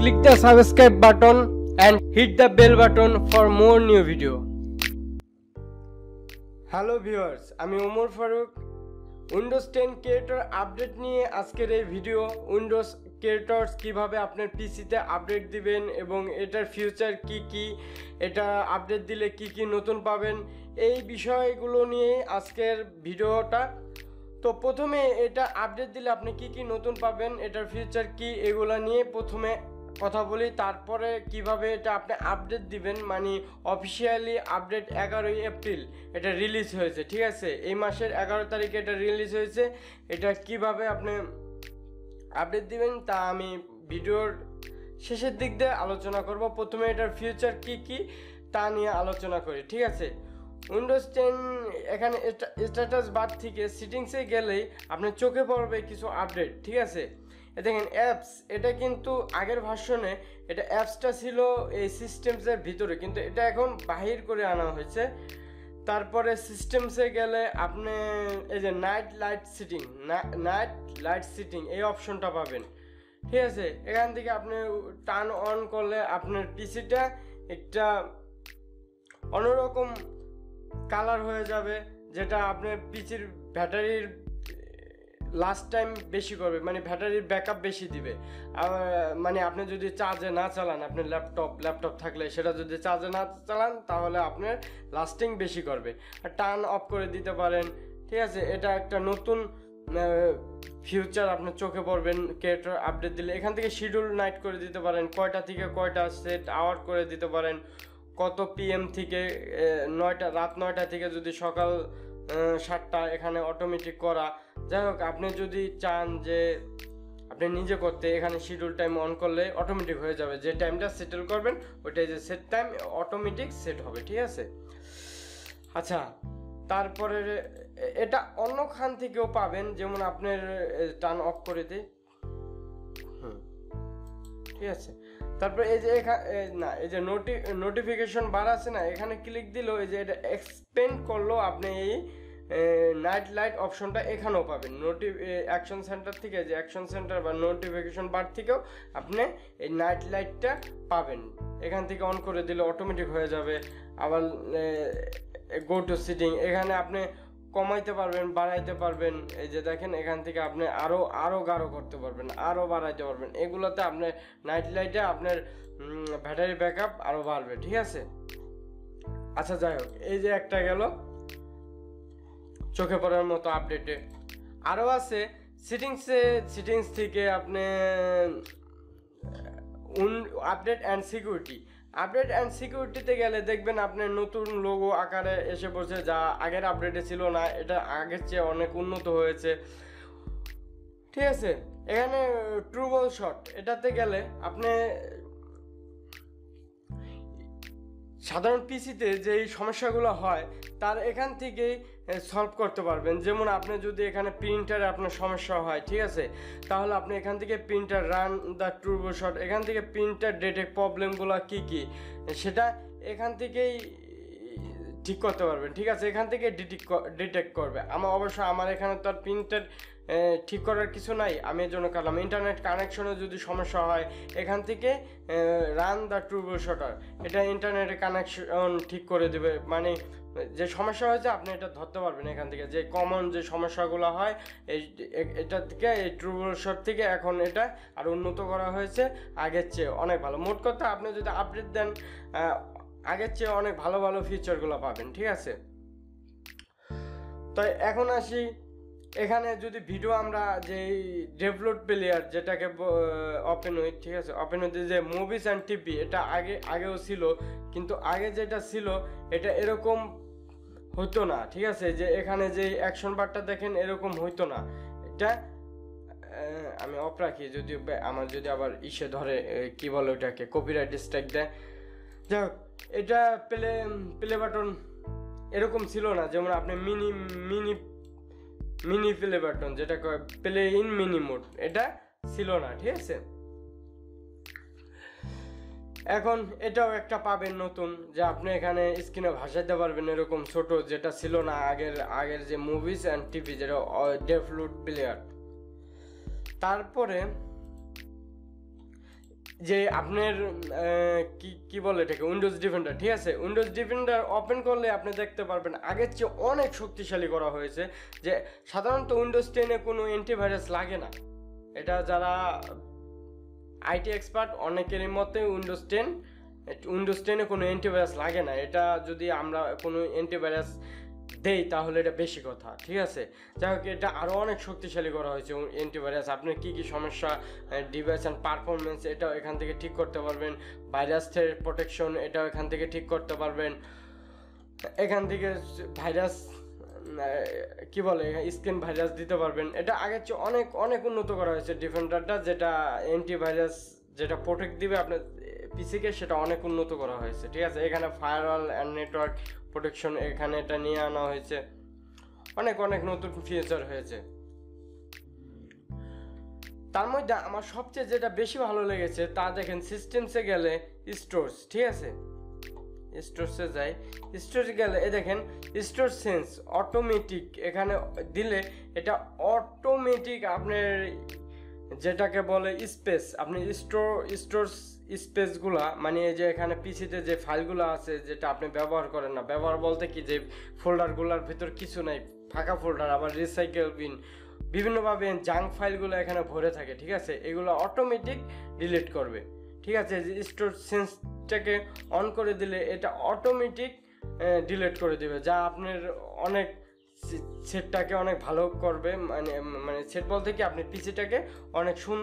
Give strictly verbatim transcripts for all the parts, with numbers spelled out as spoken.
Click the subscribe button and hit the bell button for more new video. Hello viewers, I am Umar Farooq. Windows ten Creator Update নিয়ে আজকের এই video Windows Creators কিভাবে আপনার পিসিতে update দিবেন এবং এটার ফিউচার কি কি এটা আপডেট দিলে কি কি নতুন পাবেন এই বিষয়গুলো নিয়ে আজকের ভিডিওটা। তো প্রথমে এটা আপডেট দিলে আপনি কি কি নতুন পাবেন এটার ফিউচার কি এগুলা নিয়ে প্রথমে কথা বলি, তারপরে কিভাবে এটা আপনি আপডেট দিবেন মানে অফিশিয়ালি আপডেট এগারোই এপ্রিল এটা রিলিজ হয়েছে, ঠিক আছে এই মাসের এগারো তারিখে এটা রিলিজ হয়েছে, এটা কিভাবে আপনি আপডেট দিবেন তা আমি ভিডিওর শেষের দিক দিয়ে আলোচনা করব। প্রথমে এটার ফিউচার কি কি তা নিয়ে আলোচনা করি, ঠিক আছে। উইন্ডোজ টেন এখানে স্ট্যাটাস বার থেকে সেটিংসে গেলেই আপনার চোখে পড়বে কিছু আপডেট, ঠিক আছে। দেখেন অ্যাপস, এটা কিন্তু আগের ভার্সনে এটা অ্যাপসটা ছিল এই সিস্টেমসের ভিতরে কিন্তু এটা এখন বাহির করে আনা হয়েছে। তারপরে সিস্টেমসে গেলে আপনি এই যে night light setting night light setting এই অপশনটা পাবেন, ঠিক আছে। এখান থেকে আপনি টার্ন অন করলে আপনার পিসিটা একটা অন্যরকম কালার হয়ে যাবে যেটা আপনার পিসির ব্যাটারির লাস্ট টাইম বেশি করবে মানে ব্যাটারির ব্যাকআপ বেশি দিবে। মানে আপনি যদি চার্জে না চালান আপনার ল্যাপটপ ল্যাপটপ থাকলে সেটা যদি চার্জে না চালান তাহলে আপনার লাস্টিং বেশি করবে। আর টার্ন অফ করে দিতে পারেন, ঠিক আছে। এটা একটা নতুন ফিউচার আপনার চোখে পড়বেন ক্রিয়েটর আপডেট দিলে। এখান থেকে শিডিউল নাইট করে দিতে পারেন, কয়টা থেকে কয়টা সেট আওয়ার করে দিতে পারেন, কত পিএম থেকে নয়টা রাত নয়টা থেকে যদি সকাল সাতটা এখানে অটোমেটিক করা। যাই হোক আপনি যদি চান যে আপনি নিজে করতে এখানে শিডিউল টাইম অন করলে অটোমেটিক হয়ে যাবে, যে টাইমটা সেটেল করবেন ওইটাই যে সেট টাইম অটোমেটিক সেট হবে, ঠিক আছে। আচ্ছা তারপরে এটা অন্যখান থেকেও পাবেন, যেমন আপনার টার্ন অফ করে দিই, ঠিক আছে। তারপরে এই যে না এই যে নোটি নোটিফিকেশন বার আছে না, এখানে ক্লিক দিলেও এই যে এটা এক্সপেন্ড করলো আপনি এই নাইট লাইট অপশনটা এখানেও পাবেন। নোটি অ্যাকশন সেন্টার থেকে যে অ্যাকশন সেন্টার বা নোটিফিকেশন বার থেকেও আপনি এই নাইট লাইটটা পাবেন, এখান থেকে অন করে দিলে অটোমেটিক হয়ে যাবে। আবার গো টু সিটিং এখানে আপনি কমাইতে পারবেন বাড়াইতে পারবেন, এই যে দেখেন এখান থেকে আপনি আরও আরও গাঢ় করতে পারবেন আরও বাড়াইতে পারবেন। এগুলোতে আপনার নাইট লাইটে আপনার ব্যাটারি ব্যাকআপ আরও বাড়বে, ঠিক আছে। আচ্ছা যাই হোক এই যে একটা গেল চোখে পড়ার মতো আপডেটে। আরও আছে সিটিংসে, সিটিংস থেকে আপনি update and security update and সিকিউরিটিতে গেলে দেখবেন আপনার নতুন লোগো আকারে এসে পড়ছে যা আগের আপডেটে ছিল না, এটা আগের চেয়ে অনেক উন্নত হয়েছে, ঠিক আছে। এখানে ট্রুবল শট এটাতে গেলে আপনি সাধারণ পিসিতে যেই সমস্যাগুলো হয় তার এখান থেকেই সলভ করতে পারবেন। যেমন আপনি যদি এখানে প্রিন্টারে আপনার সমস্যা হয়, ঠিক আছে, তাহলে আপনি এখান থেকে printer run the troubleshoot এখান থেকে প্রিন্টার ডেটের প্রবলেমগুলো কী কী সেটা এখান থেকেই ঠিক করতে পারবেন, ঠিক আছে। এখান থেকে ডিটেক্ট ডিটেক্ট করবে। আমার অবশ্য আমার এখানে তো আর প্রিন্টার ঠিক করার কিছু নাই, আমি এর জন্য কাটলাম। ইন্টারনেট কানেকশনে যদি সমস্যা হয় এখান থেকে রান দ্য ট্রুবল শটার এটা ইন্টারনেটে কানেকশন ঠিক করে দেবে, মানে যে সমস্যা হয়েছে আপনি এটা ধরতে পারবেন এখান থেকে, যে কমন যে সমস্যাগুলো হয় এই এটা থেকে এই ট্রুবল শট থেকে এখন এটা আর উন্নত করা হয়েছে আগের চেয়ে অনেক ভালো। মোট কথা আপনি যদি আপডেট দেন আগের চেয়ে অনেক ভালো ভালো ফিচারগুলো পাবেন, ঠিক আছে। তাই এখন আসি এখানে যদি ভিডিও আমরা যেই ডেভেলপ প্লেয়ার যেটাকে ওপেন হই, ঠিক আছে, ওপেন হইতে যে মুভিস অ্যান্ড টিভি এটা আগে আগেও ছিল কিন্তু আগে যেটা ছিল এটা এরকম হতো না, ঠিক আছে। যে এখানে যে অ্যাকশন বারটা দেখেন এরকম হইতো না, এটা আমি অফ রাখি যদি আমার যদি আবার ইসে ধরে কি বলে ওটাকে কপিরাইট স্ট্রাইক দেয়। যাই হোক এটা প্লে প্লে বাটন এরকম ছিল না, যেমন আপনি mini mini mini play button যেটা কয় প্লে ইন মিনি মোড এটা ছিল না, ঠিক আছে। এখন এটাও একটা পাবেন নতুন, যে আপনি এখানে স্ক্রিনে ভাসাইতে পারবেন এরকম ছোট, যেটা ছিল না আগের আগের যে মুভিস অ্যান্ড টিভি যেটা ডেভেলপ প্লেয়ার। তারপরে যে আপনার কি কি বলে এটাকে উইন্ডোজ ডিফেন্ডার, ঠিক আছে। উইন্ডোজ ডিফেন্ডার ওপেন করলে আপনি দেখতে পারবেন আগের চেয়ে অনেক শক্তিশালী করা হয়েছে। যে সাধারণত উইন্ডোজ টেনে কোনো অ্যান্টিভাইরাস লাগে না, এটা যারা আইটি এক্সপার্ট অনেকের মতে উইন্ডোজ টেন উইন্ডোজ টেনে কোনো অ্যান্টিভাইরাস লাগে না। এটা যদি আমরা কোনো অ্যান্টিভাইরাস দেই তাহলে এটা বেশি কথা, ঠিক আছে। যাই হোক, এটা আরও অনেক শক্তিশালী করা হয়েছে অ্যান্টিভাইরাস। আপনার কী কী সমস্যা, ডিভাইস অ্যান্ড পারফরমেন্স, এটাও এখান থেকে ঠিক করতে পারবেন। ভাইরাস থেকে প্রোটেকশন, এটাও এখান থেকে ঠিক করতে পারবেন। এখান থেকে ভাইরাস কি বলে স্ক্রিন ভাইরাস দিতে পারবেন। এটা আগের চেয়ে অনেক অনেক উন্নত করা হয়েছে ডিফেন্ডারটা, যেটা অ্যান্টিভাইরাস যেটা প্রোটেক্ট দিবে আপনার পিসিকে, সেটা অনেক উন্নত করা হয়েছে, ঠিক আছে। এখানে ফায়ারওয়াল অ্যান্ড নেটওয়ার্ক প্রোটেকশন এখানে এটা নিয়ে আনা হয়েছে, অনেক অনেক নতুন ফিচার হয়েছে। তার মধ্যে আমার সবচেয়ে যেটা বেশি ভালো লেগেছে তা দেখেন, সিস্টেমসে গেলে স্টোর্স, ঠিক আছে, স্টোরসে যাই, স্টোরসে গেলে এ দেখেন স্টোর সেন্স অটোমেটিক, এখানে দিলে এটা অটোমেটিক আপনার যেটাকে বলে স্পেস, আপনি স্টোর স্টোর স্পেসগুলা মানে যে এখানে পিসিতে যে ফাইলগুলো আছে যেটা আপনি ব্যবহার করেন না, ব্যবহার বলতে কি যে ফোল্ডারগুলোর ভিতর কিছু নাই, ফাঁকা ফোল্ডার, আবার রিসাইকেল বিন, বিভিন্নভাবে জাঙ্ক ফাইলগুলো এখানে ভরে থাকে, ঠিক আছে। এগুলো অটোমেটিক ডিলিট করবে, ঠিক আছে। যে স্টোর সেন্সটাকে অন করে দিলে এটা অটোমেটিক ডিলিট করে দেবে, যা আপনার অনেক সেটটাকে অনেক ভালো করবে, মানে মানে সেট বলতে কি আপনি পিসিটাকে অনেক সুন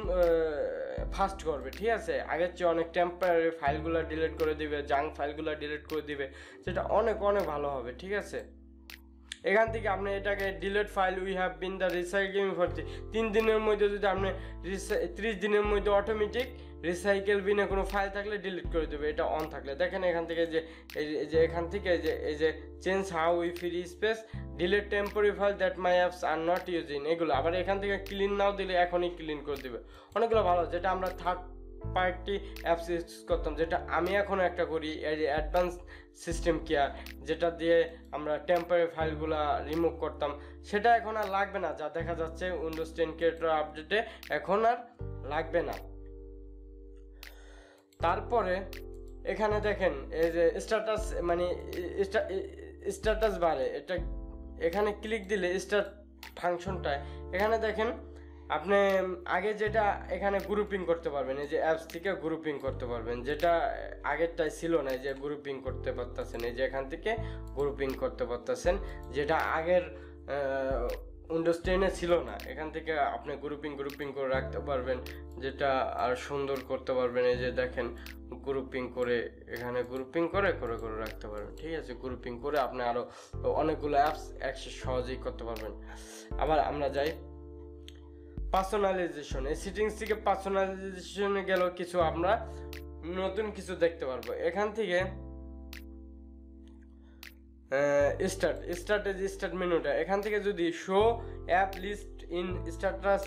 ফাস্ট করবে, ঠিক আছে। আগের চেয়ে অনেক টেম্পোরারি ফাইলগুলো ডিলিট করে দিবে, জাঙ্ক ফাইলগুলো ডিলিট করে দিবে, সেটা অনেক অনেক ভালো হবে, ঠিক আছে। এখান থেকে আপনি এটাকে delete file we have been the recycling for তিন দিনের মধ্যে, যদি আপনি ত্রিশ দিনের মধ্যে অটোমেটিক রিসাইকেল বিনে কোনো ফাইল থাকলে ডিলিট করে দেবে, এটা অন থাকলে। দেখেন এখান থেকে যে এই যে এখান থেকে যে এই যে change how we free space delete temporary file that my apps are not using, এগুলো আবার এখান থেকে ক্লিন নাও দিলে এখনই ক্লিন করে দেবে। অনেকগুলো ভালো, যেটা আমরা থার্ড পার্টি অ্যাপস ইউজ করতাম, যেটা আমি এখনও একটা করি, এই যে অ্যাডভান্স সিস্টেম কেয়ার, যেটা দিয়ে আমরা টেম্পোরারি ফাইলগুলো রিমুভ করতাম, সেটা এখন আর লাগবে না। যা দেখা যাচ্ছে উইন্ডোজ টেন ক্রিয়েটর আপডেটে এখন আর লাগবে না। তারপরে এখানে দেখেন এই যে স্ট্যাটাস মানে স্ট্যাটাস বাড়ে, এটা এখানে ক্লিক দিলে স্টার ফাংশনটায় এখানে দেখেন আপনি আগে যেটা এখানে গ্রুপিং করতে পারবেন, এই যে অ্যাপস থেকে গ্রুপিং করতে পারবেন, যেটা আগেরটাই ছিল না, যে গ্রুপিং করতে পারতেছেন, এই যে এখান থেকে গ্রুপিং করতে পারতেছেন, যেটা আগের উইন্ডোজ টেনে ছিল না। এখান থেকে আপনি গ্রুপিং গ্রুপিং করে রাখতে পারবেন, যেটা আর সুন্দর করতে পারবেন। এই যে দেখেন গ্রুপিং করে এখানে গ্রুপিং করে করে করে রাখতে পারবেন, ঠিক আছে। গ্রুপিং করে আপনি আরও অনেকগুলো অ্যাপস অ্যাক্সেস সহজেই করতে পারবেন। আবার আমরা যাই পার্সোনালাইজেশন, এই সেটিংস থেকে পার্সোনালাইজেশনে গেলেও কিছু আমরা নতুন কিছু দেখতে পারবো। এখান থেকে স্টার্ট স্টার্ট এই যে স্টার্ট মেনুটা, এখান থেকে যদি show app list in status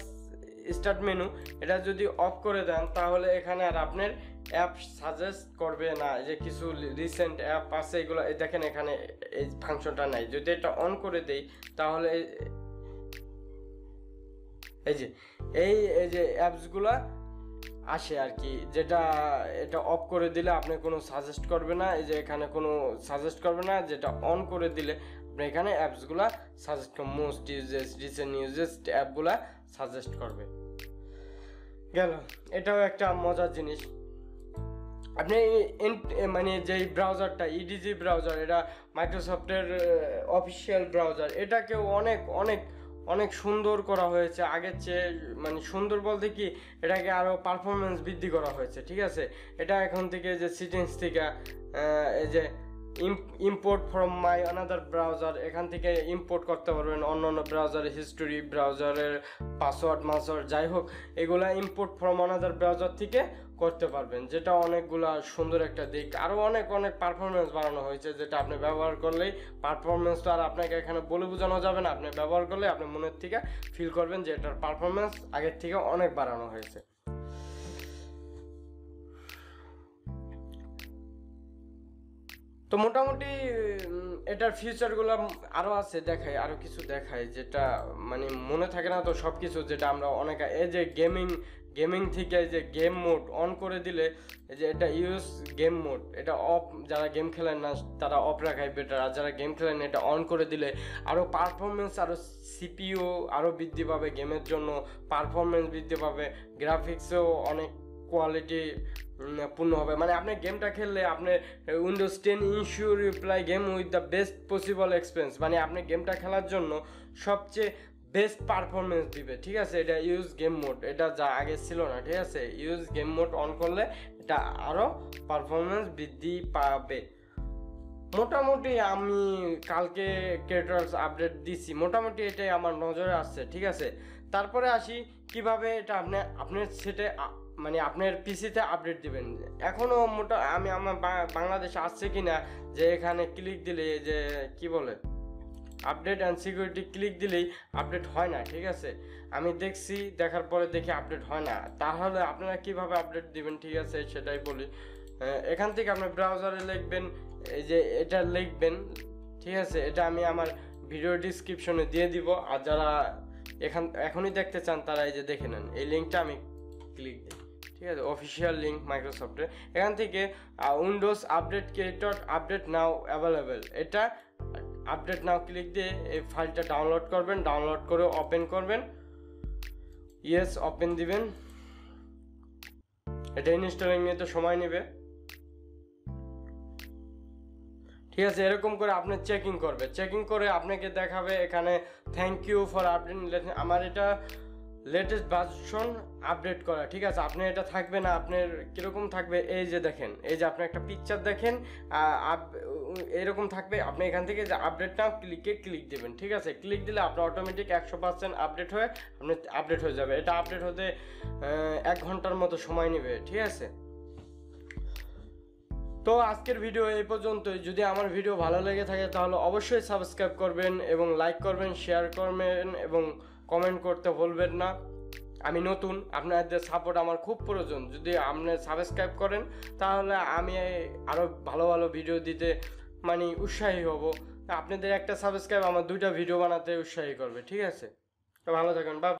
start menu এটা যদি অফ করে দেন, তাহলে এখানে আর আপনার অ্যাপ সাজেস্ট করবে না। যে কিছু রিসেন্ট অ্যাপ আছে এগুলো দেখেন এখানে এই ফাংশনটা নাই, যদি এটা অন করে দেই তাহলে এই যে এই এই যে অ্যাপসগুলা আসে আর কি, যেটা এটা অফ করে দিলে আপনি কোনো সাজেস্ট করবে না। এই যে এখানে কোনো সাজেস্ট করবে না, যেটা অন করে দিলে আপনি এখানে অ্যাপসগুলা সাজেস্ট করবে, মোস্ট ইউজেস রিসেন্ট ইউজেস অ্যাপগুলা সাজেস্ট করবে। গেল, এটাও একটা মজার জিনিস। আপনি মানে যেই ব্রাউজারটা ইডিজি ব্রাউজার, এটা মাইক্রোসফটের অফিসিয়াল ব্রাউজার, এটাকেও অনেক অনেক অনেক সুন্দর করা হয়েছে আগের চেয়ে, মানে সুন্দর বলতে কি এটাকে আরও পারফরমেন্স বৃদ্ধি করা হয়েছে, ঠিক আছে। এটা এখন থেকে যে সেটিংস থেকে এই যে import from my another browser, এখান থেকে ইম্পোর্ট করতে পারবেন অন্য অন্য ব্রাউজারের হিস্টোরি, ব্রাউজারের পাসওয়ার্ড মাসওয়ার্ড যাই হোক, এগুলা ইম্পোর্ট ফ্রম অ্যানাদার ব্রাউজার থেকে করতে পারবেন, যেটা অনেকগুলা সুন্দর একটা দিক। আরও অনেক অনেক পারফরমেন্স বাড়ানো হয়েছে, যেটা আপনি ব্যবহার করলেই পারফরমেন্স তো আর আপনাকে এখানে বলে বোঝানো যাবে না, আপনি ব্যবহার করলে আপনি মনের থেকে ফিল করবেন যে এটার পারফরমেন্স আগের থেকে অনেক বাড়ানো হয়েছে। তো মোটামুটি এটার ফিউচারগুলো আরও আছে, দেখায় আরও কিছু দেখায়, যেটা মানে মনে থাকে না তো সব কিছু, যেটা আমরা অনেক এই যে গেমিং गेमिंग थेके जे गेम मोड ऑन करे दिले जे एटा यूज गेम मोड एटा ऑफ যারা गेम खेलेन ना তারা অফ রাখাই বেটার আর যারা गेम খেলেন এটা অন করে দিলে আরো পারফরম্যান্স আরো সিপিইউ আরো বৃদ্ধি পাবে গেমের জন্য পারফরম্যান্স বৃদ্ধি পাবে গ্রাফিক্সও অনেক क्वालिटी पूर्ण हो मैं अपने गेम खेलने अपने Windows ten ensure you play game with the best possible experience मैं अपने गेम खेलार जो सबसे बेस्ट परफॉर्मेंस दिबे ठीक है। ये यूज गेम मोड एटा जा आगे छिलो ना ठीक है यूज गेम मोड ऑन करले एटा आरो परफॉर्मेंस बृद्धि पाबे। মোটামুটি আমি কালকে ক্রিয়েটরস আপডেট দিছি মোটামুটি এটাই আমার নজরে আসছে ঠিক আছে। তারপরে আসি কিভাবে এটা আপনি আপনার সেটে মানে আপনার পিসিতে আপডেট দিবেন। এখনও মোটা আমি আমার বাংলাদেশে আসছে কি না যে এখানে ক্লিক দিলে যে কি বলে আপডেট অ্যান্ড সিকিউরিটি ক্লিক দিলেই আপডেট হয় না ঠিক আছে। আমি দেখছি দেখার পরে দেখি আপডেট হয় না তাহলে আপনারা কীভাবে আপডেট দিবেন ঠিক আছে সেটাই বলি। এখান থেকে আপনার ব্রাউজারে লিখবেন এই যে এটা লিখবেন ঠিক আছে এটা আমি আমার ভিডিও ডিসক্রিপশনে দিয়ে দিব আর যারা এখান এখনই দেখতে চান তারা এই যে দেখে নেন এই লিঙ্কটা আমি ক্লিক দিই ঠিক আছে অফিসিয়াল লিঙ্ক মাইক্রোসফটের। এখান থেকে Windows update creator update now available এটা আপডেট নাও ক্লিক দিয়ে এই ফাইলটা ডাউনলোড করবেন ডাউনলোড করে ওপেন করবেন ইয়েস ওপেন দিবেন এটা ইনস্টলিং নিয়ে তো সময় নেবে ঠিক আছে। এরকম করে আপনি চেকিং করবে চেকিং করে আপনাকে দেখাবে এখানে থ্যাংক ইউ ফর আপডেট আমার এটা লেটেস্ট ভার্সন আপডেট করা ঠিক আছে। আপনি এটা থাকবে না আপনার কীরকম থাকবে এই যে দেখেন এই যে আপনি একটা পিকচার দেখেন এরকম থাকবে আপনি এখান থেকে যে আপডেটটা ক্লিকে ক্লিক দেবেন ঠিক আছে। ক্লিক দিলে আপনার অটোমেটিক একশো পার্সেন্ট আপডেট হয়ে আপনি আপডেট হয়ে যাবে এটা আপডেট হতে এক ঘন্টার মতো সময় নেবে ঠিক আছে। তো আজকের ভিডিও এই পর্যন্তই যদি আমার ভিডিও ভালো লেগে থাকে তাহলে অবশ্যই সাবস্ক্রাইব করবেন এবং লাইক করবেন শেয়ার করবেন এবং কমেন্ট করতে ভুলবেন না। আমি নতুন আপনাদের সাপোর্ট আমার খুব প্রয়োজন যদি আপনি সাবস্ক্রাইব করেন তাহলে আমি আরও ভালো ভালো ভিডিও দিতে মানে উৎসাহী হব আপনাদের একটা সাবস্ক্রাইব আমার দুইটা ভিডিও বানাতে উৎসাহী করবে ঠিক আছে। তো ভালো থাকুন বা